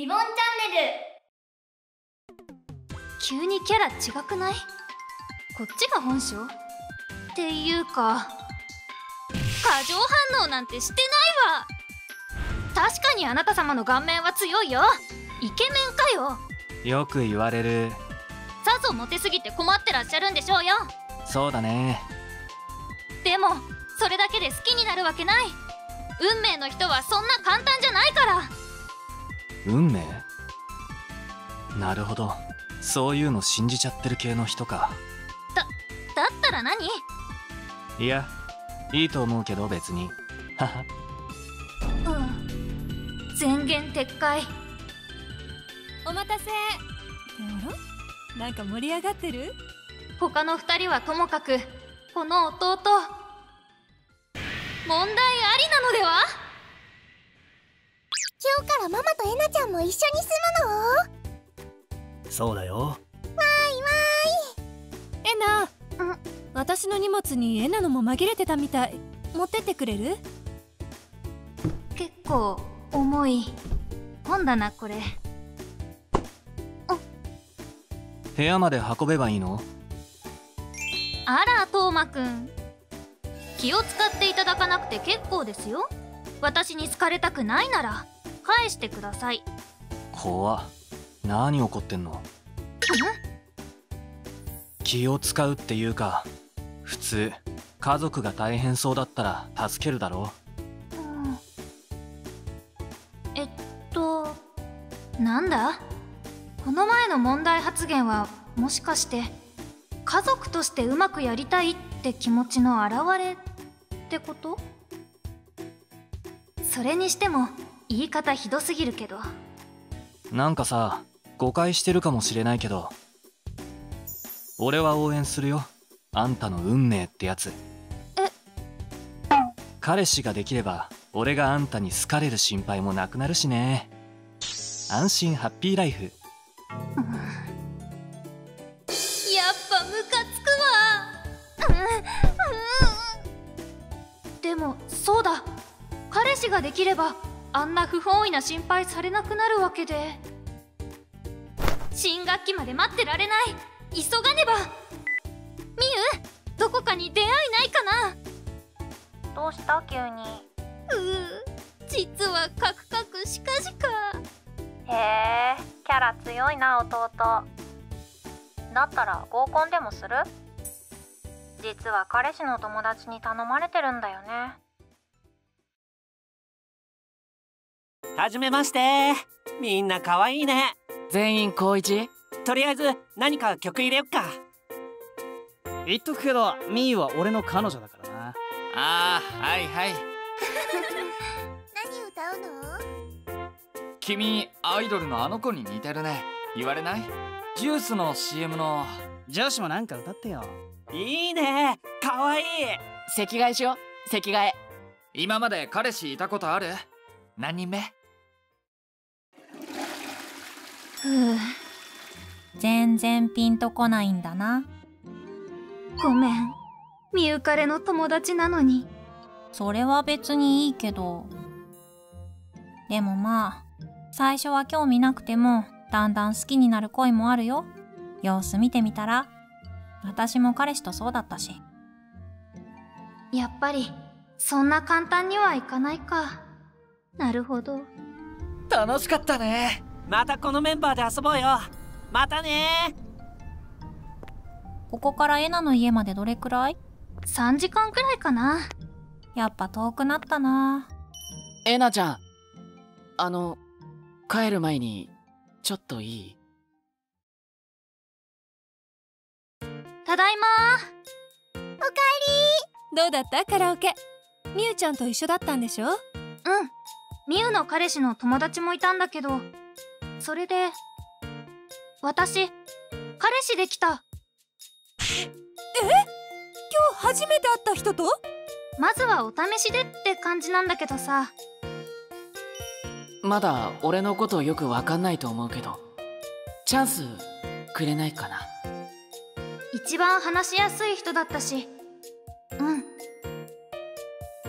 リボンチャンネル。急にキャラ違くない？こっちが本性？っていうか過剰反応なんてしてないわ。確かにあなた様の顔面は強いよ。イケメンかよ。よく言われる。さぞモテすぎて困ってらっしゃるんでしょうよ。そうだね。でもそれだけで好きになるわけない。運命の人はそんな簡単じゃないから。運命？なるほど、そういうの信じちゃってる系の人か。だったら何？いや、いいと思うけど別に。ははうん、前言撤回。お待たせ。あら？なんか盛り上がってる？他の2人はともかく、この弟問題ありなのでは？今日からママとえなちゃんも一緒に住むの？そうだよ。わーいわーい。えな、私の荷物にえなのも紛れてたみたい。持ってってくれる？結構重い本だなこれ。部屋まで運べばいいの？あら、トーマくん、気を使っていただかなくて結構ですよ。私に好かれたくないなら返してください。怖っ、何怒ってんの？気を使うっていうか、普通家族が大変そうだったら助けるだろう。なんだ？この前の問題発言はもしかして家族としてうまくやりたいって気持ちの表れってこと？それにしても言い方ひどすぎるけど。なんかさ、誤解してるかもしれないけど、俺は応援するよ、あんたの運命ってやつ。彼氏ができれば俺があんたに好かれる心配もなくなるしね。安心ハッピーライフ。やっぱムカつくわ。でもそうだ、彼氏ができればあんな不本意な心配されなくなるわけで。新学期まで待ってられない。急がねば。みゆ、どこかに出会いないかな？どうした急に？実はカクカクしかじか。へえ、キャラ強いな弟。だったら合コンでもする？実は彼氏の友達に頼まれてるんだよね。はじめまして。みんな可愛いね。全員高一？とりあえず何か曲入れよっか。言っとくけどみーは俺の彼女だからな。ああ、はいはい。何歌うの？君アイドルのあの子に似てるね。言われない？ジュースの CM の。女子もなんか歌ってよ。いいね、可愛い。席替えしよう、席替え。今まで彼氏いたことある？何人目？全然ピンとこないんだな。ごめん、みゆかれの友達なのに。それは別にいいけど、でもまあ最初は興味なくてもだんだん好きになる恋もあるよ。様子見てみたら。私も彼氏とそうだったし。やっぱりそんな簡単にはいかないか。なるほど、楽しかったね。またこのメンバーで遊ぼうよ。またね。ここからえなの家までどれくらい？3時間くらいかな。やっぱ遠くなったな。えなちゃん、帰る前にちょっといい？ただいまー。おかえりー。どうだったカラオケ？みゆちゃんと一緒だったんでしょ？うん、みゆの彼氏の友達もいたんだけど、それで私彼氏できた。今日初めて会った人と？まずはお試しでって感じなんだけどさ。まだ俺のことよくわかんないと思うけど、チャンスくれないかな？一番話しやすい人だったし。うん。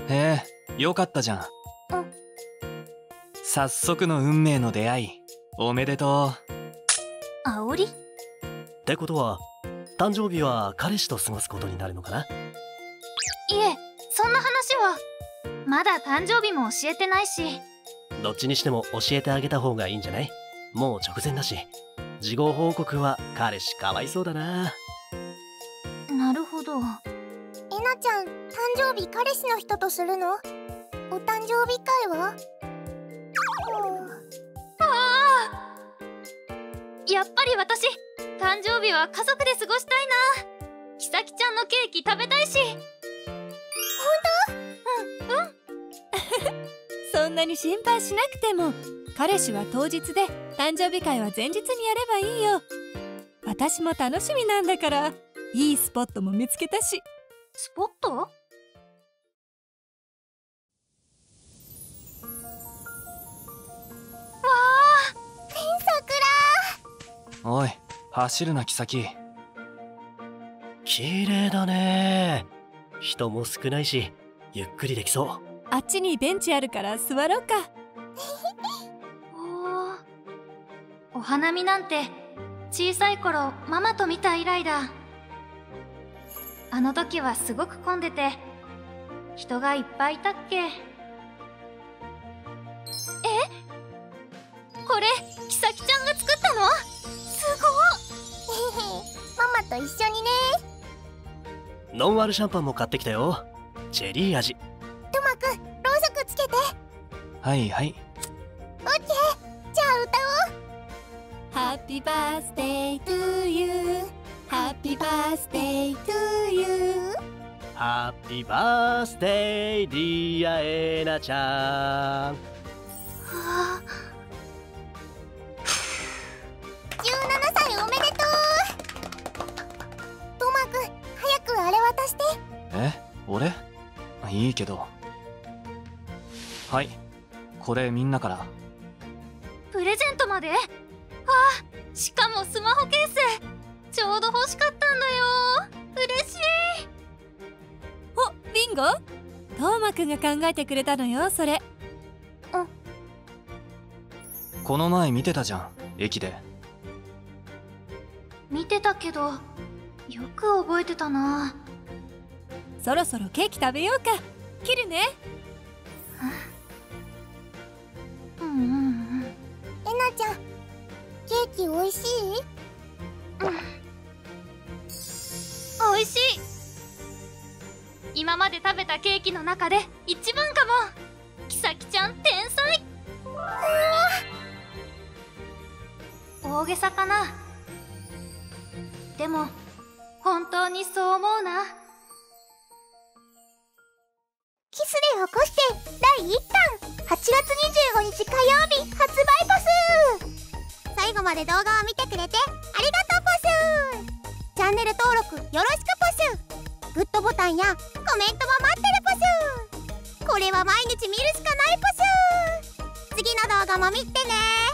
へえ、よかったじゃん。早速の運命の出会い、おめでとう。煽りってことは誕生日は彼氏と過ごすことになるのかな。いえ、そんな話はまだ誕生日も教えてないし。どっちにしても教えてあげた方がいいんじゃない？もう直前だし。事後報告は彼氏かわいそうだな。なるほど。えなちゃん、誕生日彼氏の人とするの？お誕生日会は？ああ、やっぱり私誕生日は家族で過ごしたいな。キサキちゃんのケーキ食べたいし。本当？うんうん。そんなに心配しなくても。彼氏は当日で、誕生日会は前日にやればいいよ。私も楽しみなんだから。いいスポットも見つけたし。スポット？おい、走るなキサキ。綺麗だね。人も少ないしゆっくりできそう。あっちにベンチあるから座ろうか。お花見なんて小さい頃ママと見た以来だ。あの時はすごく混んでて人がいっぱいいたっけ。え、これキサキちゃんが作ったの？ママと一緒にね。ノンアルシャンパンも買ってきたよ。チェリー味。トマくん、ろうそくつけて。はいはい。オッケー、じゃあ歌おう。ハッピーバースデートゥーユー、ハッピーバースデートゥーユー、ハッピーバースデーディアエナちゃん。はあ、俺？いいけど。はい、これみんなから。プレゼントまで？ああ、しかもスマホケースちょうど欲しかったんだよ。嬉しい。お、ビンゴ？トーマくんが考えてくれたのよ、それ。うん。この前見てたじゃん、駅で。見てたけど、よく覚えてたな。そろそろケーキ食べようか。切るね。うんうんうん。えなちゃん、ケーキおいしい？うん。おいしい。今まで食べたケーキの中で一番かも。キサキちゃん天才。大げさかな。でも本当にそう思うな。キスで起こして第1弾、8月25日火曜日発売ポス。最後まで動画を見てくれてありがとうポス。チャンネル登録よろしくポス。グッドボタンやコメントも待ってるポス。これは毎日見るしかないポス。次の動画も見てね。